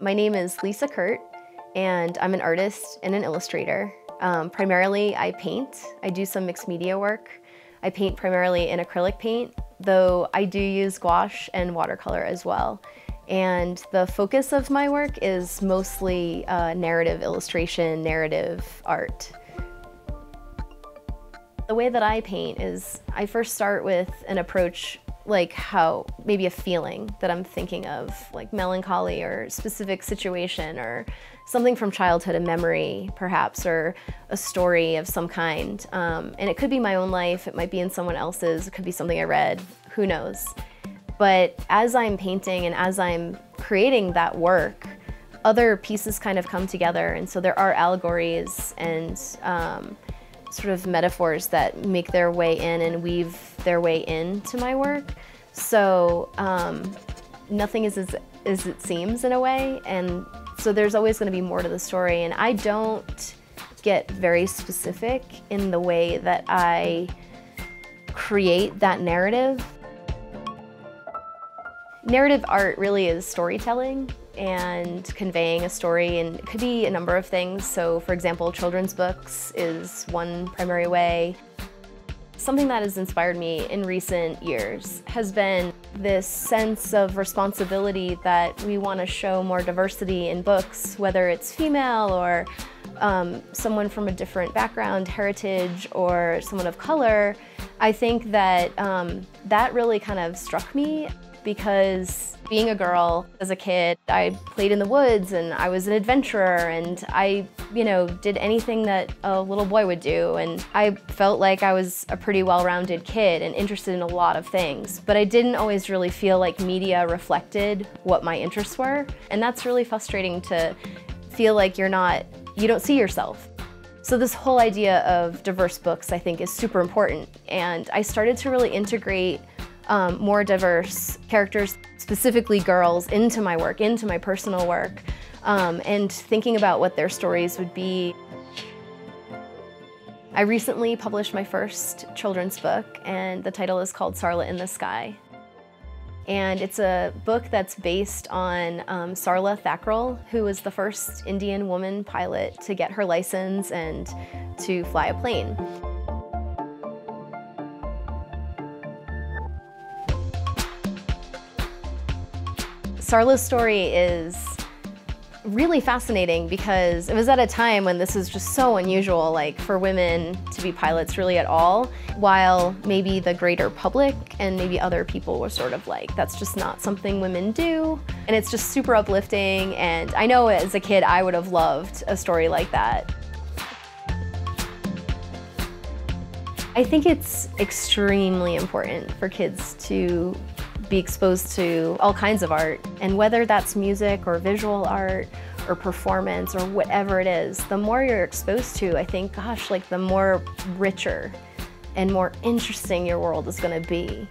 My name is Lisa Kurt, and I'm an artist and an illustrator. Primarily, I paint. I do some mixed media work. I paint primarily in acrylic paint, though I do use gouache and watercolor as well. And the focus of my work is mostly narrative illustration, narrative art. The way that I paint is I first start with an approach like how maybe a feeling that I'm thinking of, like melancholy or specific situation or something from childhood, a memory perhaps, or a story of some kind. And it could be my own life, it might be in someone else's, it could be something I read, who knows. But as I'm painting and as I'm creating that work, other pieces kind of come together. And so there are allegories and sort of metaphors that make their way in and weave their way into my work. So nothing is as it seems in a way. And so there's always gonna be more to the story. And I don't get very specific in the way that I create that narrative. Narrative art really is storytelling and conveying a story, and it could be a number of things. So for example, children's books is one primary way. Something that has inspired me in recent years has been this sense of responsibility that we want to show more diversity in books, whether it's female or someone from a different background, heritage, or someone of color. I think that that really kind of struck me. Because being a girl, as a kid, I played in the woods and I was an adventurer and I, did anything that a little boy would do. And I felt like I was a pretty well-rounded kid and interested in a lot of things. But I didn't always really feel like media reflected what my interests were. And that's really frustrating, to feel like you don't see yourself. So this whole idea of diverse books, I think, is super important. And I started to really integrate more diverse characters, specifically girls, into my work, into my personal work, and thinking about what their stories would be. I recently published my first children's book, and the title is called Sarla in the Sky. And it's a book that's based on Sarla Thakral, who was the first Indian woman pilot to get her license and to fly a plane. Sarla's story is really fascinating because it was at a time when this was just so unusual, like for women to be pilots really at all, while maybe the greater public and maybe other people were sort of like, that's just not something women do. And it's just super uplifting. And I know as a kid, I would have loved a story like that. I think it's extremely important for kids to be exposed to all kinds of art. And whether that's music or visual art or performance or whatever it is, the more you're exposed to, I think, gosh, like the more richer and more interesting your world is gonna be.